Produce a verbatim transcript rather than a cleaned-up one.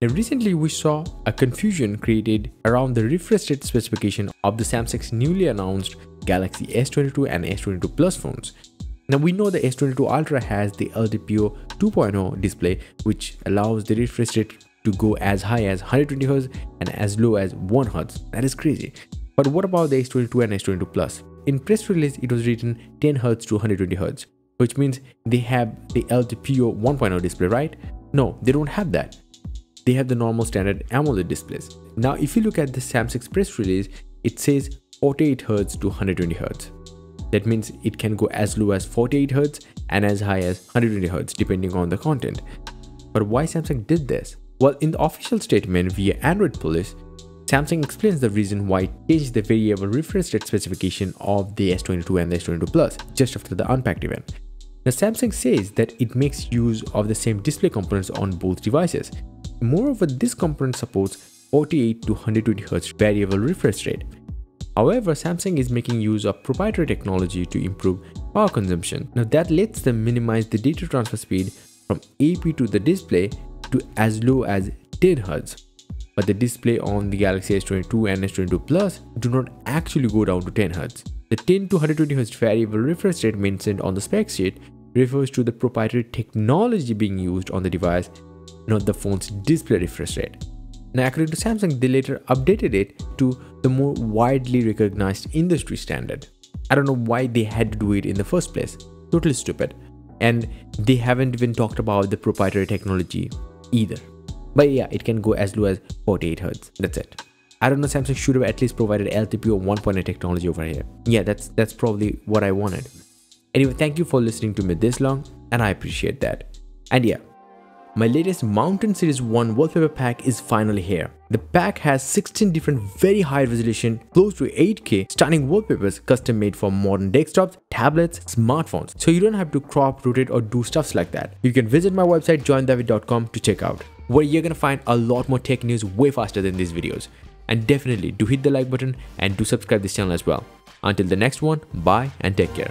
Now recently we saw a confusion created around the refresh rate specification of the Samsung's newly announced Galaxy S twenty-two and S twenty-two Plus phones. Now we know the S twenty-two Ultra has the L T P O two point oh display, which allows the refresh rate to go as high as one hundred twenty hertz and as low as one hertz. That is crazy. But what about the S twenty-two and S twenty-two Plus? In press release, it was written ten hertz to one hundred twenty hertz, which means they have the L T P O one point oh display, right? No, they don't have that. They have the normal standard AMOLED displays. Now, if you look at the Samsung's press release, it says forty-eight hertz to one hundred twenty hertz. That means it can go as low as forty-eight hertz and as high as one hundred twenty hertz depending on the content. But why Samsung did this? Well, in the official statement via Android Police, Samsung explains the reason why it changed the variable refresh rate specification of the S twenty-two and the S twenty-two Plus just after the unpacked event. Now, Samsung says that it makes use of the same display components on both devices. Moreover, this component supports forty-eight to one hundred twenty hertz variable refresh rate. However, Samsung is making use of proprietary technology to improve power consumption. Now that lets them minimize the data transfer speed from A P to the display to as low as ten hertz. But the display on the Galaxy S twenty-two and S twenty-two Plus do not actually go down to ten hertz. The ten to one hundred twenty hertz variable refresh rate mentioned on the spec sheet refers to the proprietary technology being used on the device, not the phone's display refresh rate. Now, according to Samsung, they later updated it to the more widely recognized industry standard. I don't know why they had to do it in the first place. Totally stupid. And they haven't even talked about the proprietary technology either. But yeah, it can go as low as forty-eight hertz. That's it. I don't know, Samsung should have at least provided L T P O one point oh technology over here. Yeah, that's that's probably what I wanted. Anyway, thank you for listening to me this long, and I appreciate that. And yeah, my latest Mountain Series one wallpaper pack is finally here. The pack has sixteen different very high resolution, close to eight K stunning wallpapers custom made for modern desktops, tablets, smartphones. So you don't have to crop, rotate or do stuffs like that. You can visit my website join the avid dot com to check out, where you're gonna find a lot more tech news way faster than these videos. And definitely do hit the like button and do subscribe this channel as well. Until the next one, bye and take care.